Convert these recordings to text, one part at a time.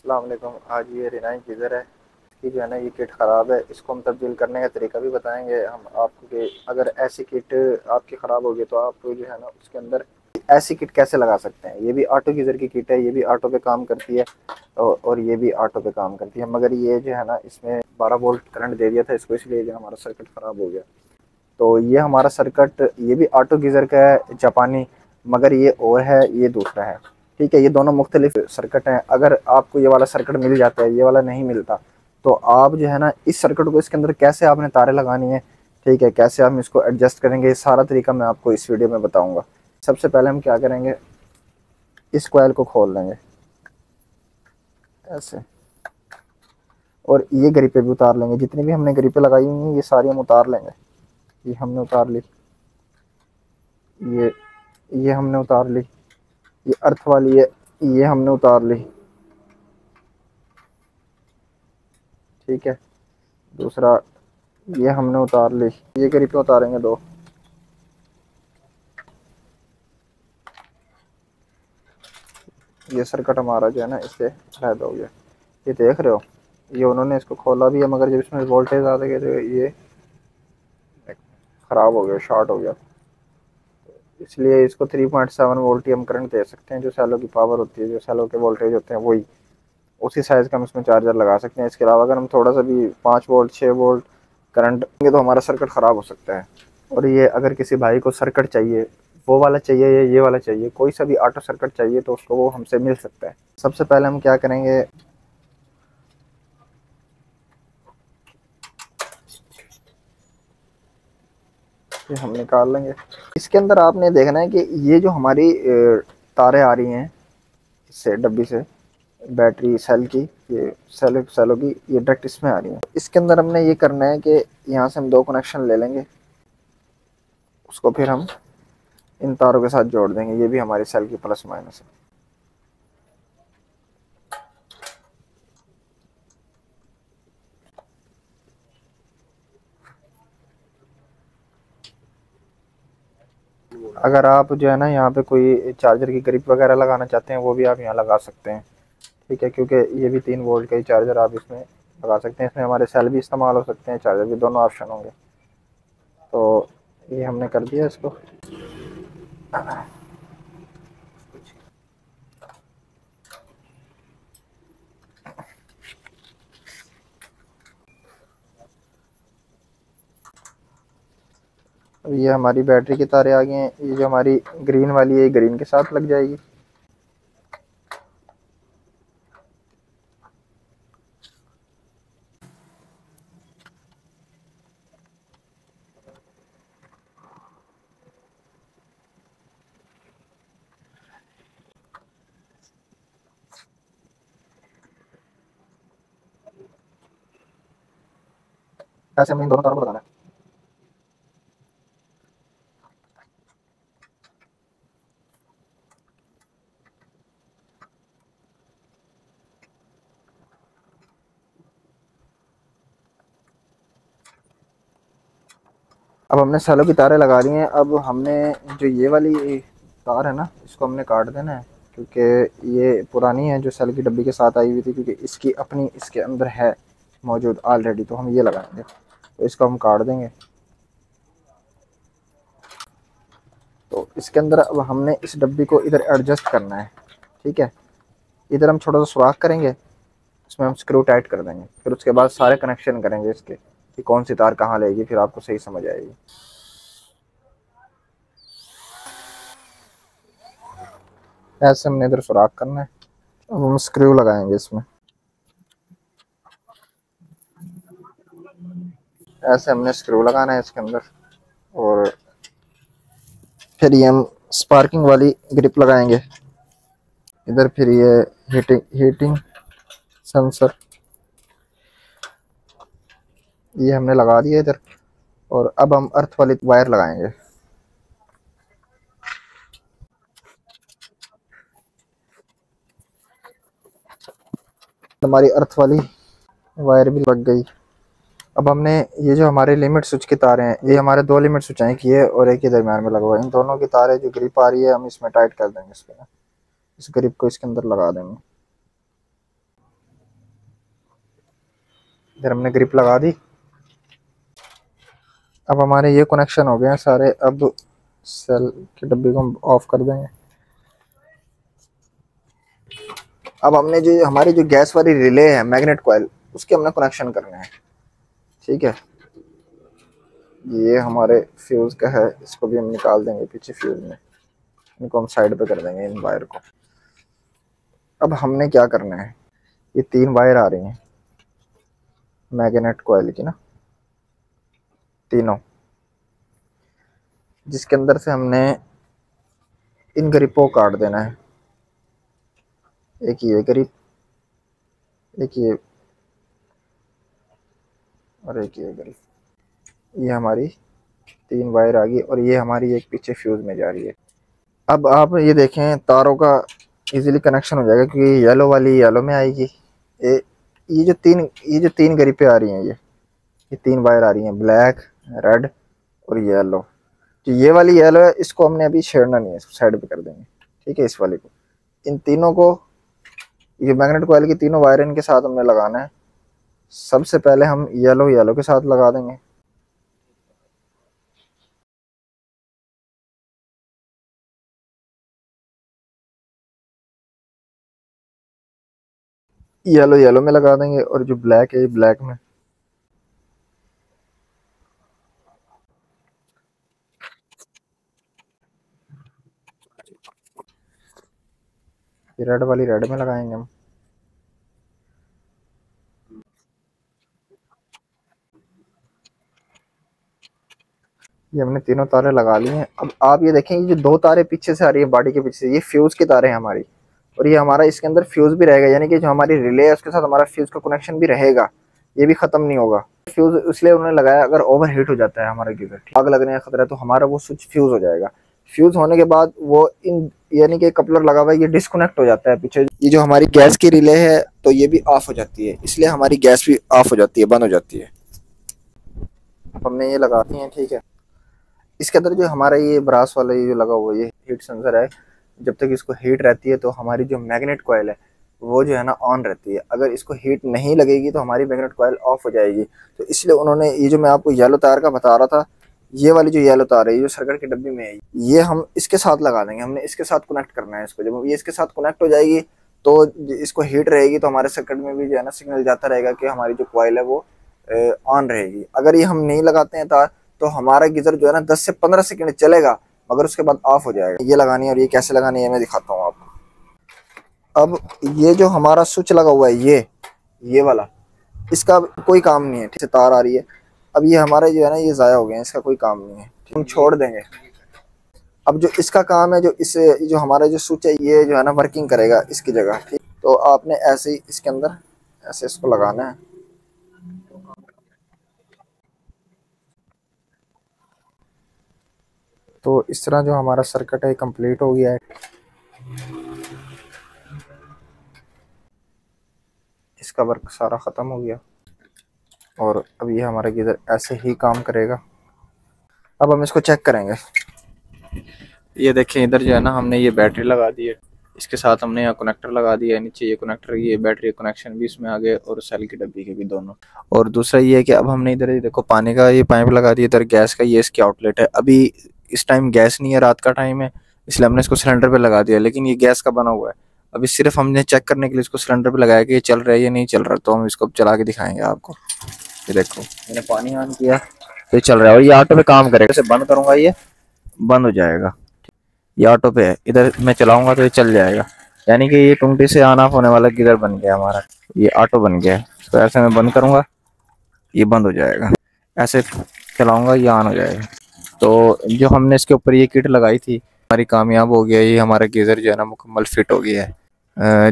अस्सलाम वालेकुम। आज ये रिनाइन गीज़र है, इसकी जो है ना ये किट ख़राब है। इसको हम तब्दील करने का तरीका भी बताएंगे हम आपको कि अगर ऐसी किट आपकी ख़राब होगी तो आप जो है ना उसके अंदर ऐसी किट कैसे लगा सकते हैं। ये भी ऑटो गीज़र की किट है, ये भी ऑटो पे काम करती है और ये भी ऑटो पे काम करती है, मगर ये जो है ना इसमें 12 वोल्ट करंट दे दिया था इसको, इसलिए हमारा सर्किट ख़राब हो गया। तो ये हमारा सर्किट ये भी ऑटो गीज़र का है जापानी, मगर ये और है, ये दूसरा है, ठीक है। ये दोनों मुख्तलिफ सर्किट हैं। अगर आपको ये वाला सर्किट मिल जाता है, ये वाला नहीं मिलता, तो आप जो है ना इस सर्किट को इसके अंदर कैसे आपने तारे लगानी है, ठीक है, कैसे हम इसको एडजस्ट करेंगे, ये सारा तरीका मैं आपको इस वीडियो में बताऊंगा। सबसे पहले हम क्या करेंगे, इस कॉइल को खोल लेंगे ऐसे, और ये ग्रिपें भी उतार लेंगे। जितनी भी हमने ग्रिपें लगाई हुई हैं ये सारी हम उतार लेंगे। ये हमने उतार ली, ये हमने उतार ली, ये अर्थ वाली है ये हमने उतार ली, ठीक है। दूसरा ये हमने उतार ली, ये ग्रिपें उतारेंगे दो, ये सर्किट हमारा जो है ना इससे फायदा हो गया। ये देख रहे हो, ये उन्होंने इसको खोला भी है, मगर जब इसमें वोल्टेज आ गए तो ये ख़राब हो गया, शॉर्ट हो गया। इसलिए इसको 3.7 वोल्ट हम करंट दे सकते हैं, जो सैलो की पावर होती है, जो सैलो के वोल्टेज होते हैं वही, उसी साइज़ का हम इसमें चार्जर लगा सकते हैं। इसके अलावा अगर हम थोड़ा सा भी 5 वोल्ट 6 वोल्ट करंट देंगे तो हमारा सर्किट ख़राब हो सकता है। और ये अगर किसी भाई को सर्किट चाहिए, वो वाला चाहिए या ये वाला चाहिए, कोई सा भी ऑटो सर्किट चाहिए तो उसको वो हमसे मिल सकता है। सबसे पहले हम क्या करेंगे, हम निकाल लेंगे। इसके अंदर आपने देखना है कि ये जो हमारी तारे आ रही हैं इससे डब्बी से, बैटरी सेल की, ये सेलों की, ये डायरेक्ट इसमें आ रही है। इसके अंदर हमने ये करना है कि यहाँ से हम 2 कनेक्शन ले लेंगे, उसको फिर हम इन तारों के साथ जोड़ देंगे। ये भी हमारी सेल की प्लस माइनस है। अगर आप जो है ना यहाँ पे कोई चार्जर की ग्रिप वगैरह लगाना चाहते हैं वो भी आप यहाँ लगा सकते हैं, ठीक है, क्योंकि ये भी 3 वोल्ट का ही चार्जर आप इसमें लगा सकते हैं। इसमें हमारे सेल भी इस्तेमाल हो सकते हैं, चार्जर भी, दोनों ऑप्शन होंगे। तो ये हमने कर दिया इसको। ये हमारी बैटरी की तारे आ गए हैं। ये जो हमारी ग्रीन वाली है ये ग्रीन के साथ लग जाएगी, ऐसे हमें दोनों तारों को लगाना है। अब हमने सेलों की तारें लगा दी हैं। अब हमने जो ये वाली तार है ना इसको हमने काट देना है, क्योंकि ये पुरानी है जो सेल की डब्बी के साथ आई हुई थी, क्योंकि इसकी अपनी इसके अंदर है मौजूद ऑलरेडी, तो हम ये लगाएंगे, तो इसको हम काट देंगे। तो इसके अंदर अब हमने इस डब्बी को इधर एडजस्ट करना है, ठीक है। इधर हम छोटा सा सुराख करेंगे, इसमें हम स्क्रू टाइट कर देंगे, फिर उसके बाद सारे कनेक्शन करेंगे इसके कि कौन सी तार कहाँ लेगी, फिर आपको सही समझ आएगी। ऐसे हमने इधर सुराख करना है। अब हम स्क्रू लगाएंगे इसमें, ऐसे हमने स्क्रू लगाना है इसके अंदर, और फिर ये हम स्पार्किंग वाली ग्रिप लगाएंगे इधर, फिर ये हीटिंग सेंसर ये हमने लगा दिया इधर, और अब हम अर्थ वाली वायर लगाएंगे। हमारी अर्थ वाली वायर भी लग गई। अब हमने ये जो हमारे लिमिट स्विच की तारें हैं, ये हमारे 2 लिमिट स्विच हैं, किए और एक ही दरम्यान में लगवा, इन दोनों की तारें जो ग्रिप आ रही है हम इसमें टाइट कर देंगे। इसके इस ग्रिप को इसके अंदर लगा देंगे। इधर हमने ग्रिप लगा दी। अब हमारे ये कनेक्शन हो गए हैं सारे। अब सेल के डब्बे को हम ऑफ कर देंगे। अब हमने जो हमारी जो गैस वाली रिले है मैग्नेट कॉइल, उसके हमने कनेक्शन करने हैं। ठीक है, ये हमारे फ्यूज़ का है, इसको भी हम निकाल देंगे पीछे फ्यूज़ में। इनको हम साइड पे कर देंगे इन वायर को। अब हमने क्या करना है, ये तीन वायर आ रही हैं मैग्नेट कॉइल की ना, तीनों, जिसके अंदर से हमने इन ग्रिपों को काट देना है। एक ये ग्रिप, एक ये और एक ये ग्रिप। ये हमारी तीन वायर आ गई और ये हमारी एक पीछे फ्यूज़ में जा रही है। अब आप ये देखें तारों का इजीली कनेक्शन हो जाएगा, क्योंकि येलो वाली येलो में आएगी। ये जो तीन ग्रिपें आ रही हैं, ये तीन वायर आ रही हैं, ब्लैक, रेड और येलो। जो ये वाली येलो है इसको हमने अभी छेड़ना नहीं है, इसको साइड पे कर देंगे। ठीक है, इस वाले को, इन तीनों को, ये मैग्नेट कॉइल की तीनों वायर इनके साथ हमने लगाना है। सबसे पहले हम येलो के साथ लगा देंगे। येलो में लगा देंगे और जो ब्लैक है ये ब्लैक में। रेड वाली रेड में लगाएंगे हम। ये हमने तीनों तारे लगा लिए हैं। अब आप ये देखें, ये जो दो तारे पीछे से आ रही है बॉडी के पीछे से, ये फ्यूज़ के तारे हैं हमारी, और ये हमारा इसके अंदर फ्यूज़ भी रहेगा, यानी कि जो हमारी रिले है उसके साथ हमारा फ्यूज़ का कनेक्शन भी रहेगा, ये भी ख़त्म नहीं होगा। फ्यूज़ इसलिए उन्होंने लगाया, अगर ओवर हीट हो जाता है हमारा गीज़र, आग लगने का खतरा है, तो हमारा वो स्विच फ्यूज़ हो जाएगा। फ्यूज़ होने के बाद वो इन, यानी कि कपलर लगा हुआ है, ये डिस्कनेक्ट हो जाता है पीछे। ये जो हमारी गैस की रिले है तो ये भी ऑफ हो जाती है, इसलिए हमारी गैस भी ऑफ हो जाती है, बंद हो जाती है। अब हमने ये लगा दी है। ठीक है, इसके अंदर जो हमारा ये ब्रास वाला ये जो लगा हुआ ये हीट सेंसर है, जब तक इसको हीट रहती है तो हमारी जो मैग्नेट कॉइल है वो जो है ना ऑन रहती है। अगर इसको हीट नहीं लगेगी तो हमारी मैग्नेट कॉइल ऑफ हो जाएगी। तो इसलिए उन्होंने ये, जो मैं आपको येलो तार का बता रहा था, ये वाली जो येलो तार है ये जो सर्किट के डब्बी में है, ये हम इसके साथ लगा देंगे। हमने इसके साथ कनेक्ट करना है इसको। जब ये इसके साथ कनेक्ट हो जाएगी तो इसको हीट रहेगी, तो हमारे सर्किट में भी जो है ना सिग्नल जाता रहेगा कि हमारी जो कॉइल है वो ऑन रहेगी। अगर ये हम नहीं लगाते हैं तार तो हमारा गीज़र जो है ना 10 से 15 सेकेंड चलेगा, मगर उसके बाद ऑफ हो जाएगा। ये लगानी है और ये कैसे लगानी है मैं दिखाता हूँ आपको। अब ये जो हमारा स्विच लगा हुआ है, ये वाला, इसका कोई काम नहीं है। ठीक है, तार आ रही है। अब ये हमारा जो है ना ये ज़ाया हो गया है, इसका कोई काम नहीं है, हम छोड़ देंगे। अब जो इसका काम है, जो इसे, जो हमारा जो स्विच है ये जो है ना वर्किंग करेगा इसकी जगह। ठीक, तो आपने ऐसे ही इसके अंदर ऐसे इसको लगाना है। तो इस तरह जो हमारा सर्किट है कंप्लीट हो गया है। इसका वर्क सारा ख़त्म हो गया और अब ये हमारा गीज़र ऐसे ही काम करेगा। अब हम इसको चेक करेंगे। ये देखें, इधर जो है ना हमने ये बैटरी लगा दी है, इसके साथ हमने यहाँ कनेक्टर लगा दिया है, नीचे ये कनेक्टर, ये बैटरी कनेक्शन भी इसमें आ गए और सेल की डब्बी के भी दोनों। और दूसरा ये है कि अब हमने इधर ये देखो पानी का ये पाइप लगा दिया, इधर गैस का, ये इसकी आउटलेट है। अभी इस टाइम गैस नहीं है, रात का टाइम है, इसलिए हमने इसको सिलेंडर पे लगा दिया, लेकिन ये गैस का बना हुआ है। अभी सिर्फ हमने चेक करने के लिए इसको सिलेंडर पे लगाया कि ये चल रहा है या नहीं चल रहा, तो हम इसको अब चला के दिखाएंगे आपको। ये देखो, मैंने पानी ऑन किया तो ये चल रहा है और ये ऑटो पे काम करेगा। इसे बंद करूंगा ये बंद हो जाएगा, ये ऑटो पे है। इधर मैं चलाऊंगा तो ये चल जाएगा, यानी कि ये टूंटी से ऑन ऑफ होने वाला गीज़र बन गया हमारा, ये ऑटो बन गया है। तो ऐसे मैं बंद करूँगा ये बंद हो जाएगा, ऐसे चलाऊँगा ये ऑन हो जाएगा। तो जो हमने इसके ऊपर ये किट लगाई थी हमारी कामयाब हो गया, ये हमारा गीज़र जो है ना मुकम्मल फिट हो गया है।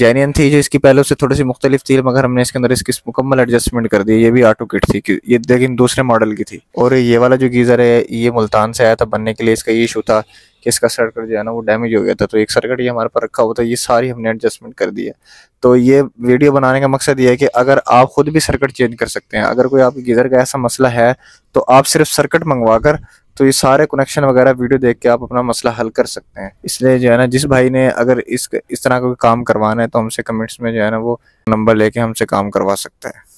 जेन्युइन थी जो इसकी, पहले उससे थोड़ी सी मुख्तलिफ थी, मगर हमने इसके अंदर इसकी मुकम्मल एडजस्टमेंट कर दी। ये भी ऑटो किट थी ये, लेकिन दूसरे मॉडल की थी। और ये वाला जो गीज़र है ये मुल्तान से आया था बनने के लिए। इसका ये इशू था कि इसका सर्किट जो है ना वो डैमेज हो गया था, तो एक सर्किट ये हमारे पर रखा हुआ था, ये सारी हमने एडजस्टमेंट कर दी है। तो ये वीडियो बनाने का मकसद ये है कि अगर आप खुद भी सर्किट चेंज कर सकते हैं, अगर कोई आपके गीज़र का ऐसा मसला है तो आप सिर्फ सर्किट मंगवा कर, तो ये सारे कनेक्शन वगैरह वीडियो देख के आप अपना मसला हल कर सकते हैं। इसलिए जो है ना जिस भाई ने अगर इस तरह का काम करवाना है तो हमसे कमेंट्स में जो है ना वो नंबर लेके हमसे काम करवा सकते हैं।